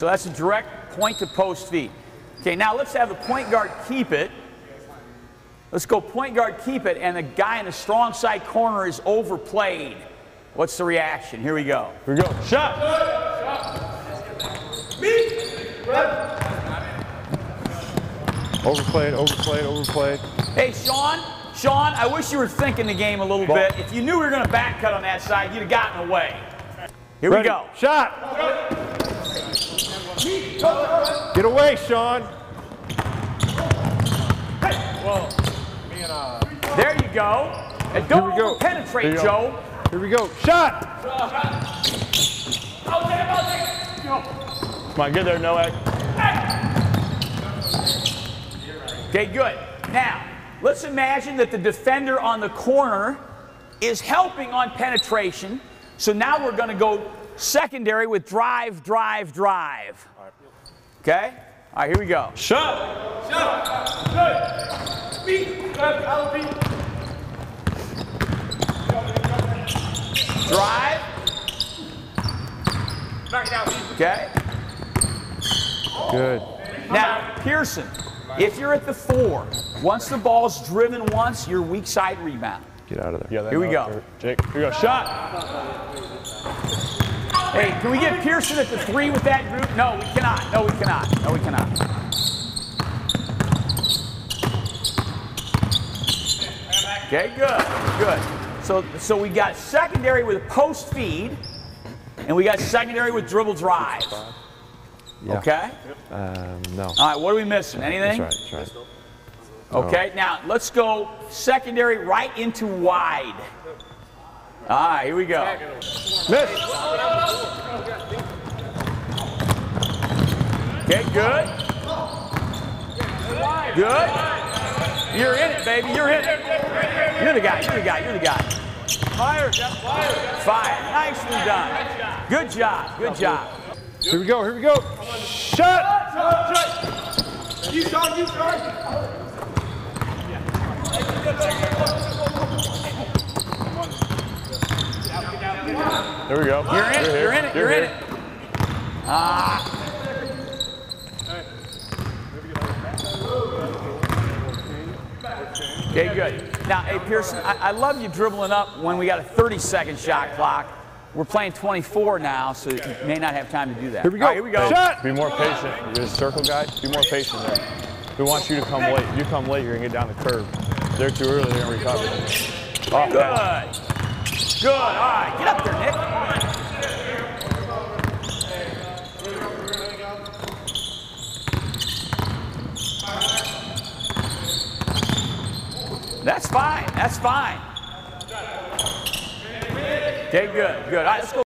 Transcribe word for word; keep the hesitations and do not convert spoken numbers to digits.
So that's a direct point-to-post feed. Okay, now let's have the point guard keep it. Let's go point guard keep it, and the guy in the strong side corner is overplayed. What's the reaction? Here we go. Here we go. Shot. Shot. Me. Overplayed, overplayed, overplayed. Hey, Sean. Sean, I wish you were thinking the game a little Ball. bit. If you knew we were going to back cut on that side, you'd have gotten away. Here Ready. we go. Shot. Get away, Sean. There you go. And don't go. penetrate, Joe. Go. Here we go. Shot. Come on, get there, Noah. Okay, good. Now, let's imagine that the defender on the corner is helping on penetration. So now we're going to go secondary with drive, drive, drive. Okay? All right, here we go. Shot! Shot! Shot! Beat! Drive. Back down. Okay? Good. Now, Pearson, if you're at the four, once the ball's driven once, your weak side rebound. Get out of there. Yeah, that here we go. Hurt. Jake, here we go. Shot! Hey, can we get Pearson at the three with that group? No, we cannot. No, we cannot. No, we cannot. Okay, good. Good. So, so we got secondary with post feed, and we got secondary with dribble drive. Yeah. Okay? Um, no. All right, what are we missing? Anything? That's right. That's right. Okay, no. Now let's go secondary right into wide. All right, here we go. Miss. Okay, good. Good. You're in it, baby. You're in it. You're the guy. You're the guy. You're the guy. Fire. Fire. Nicely done. Good job. Good job. Here we go. Here we go. Shut. You start. You start. There we go. You're in it. You're, you're in it. You're, you're in it. Ah. Okay, good. Now, hey, Pearson, I, I love you dribbling up when we got a thirty second shot clock. We're playing twenty-four now, so you may not have time to do that. Here we go. Right, here we go. Shot. Be more patient. You're the circle guy. Be more patient there. We want you to come late. You come late, you're going to get down the curve. They're too early, they're going to recover. Oh, good. Man. Good. All right. Get up there, Nick. That's fine. That's fine. Okay, good. Good. All right, let's go.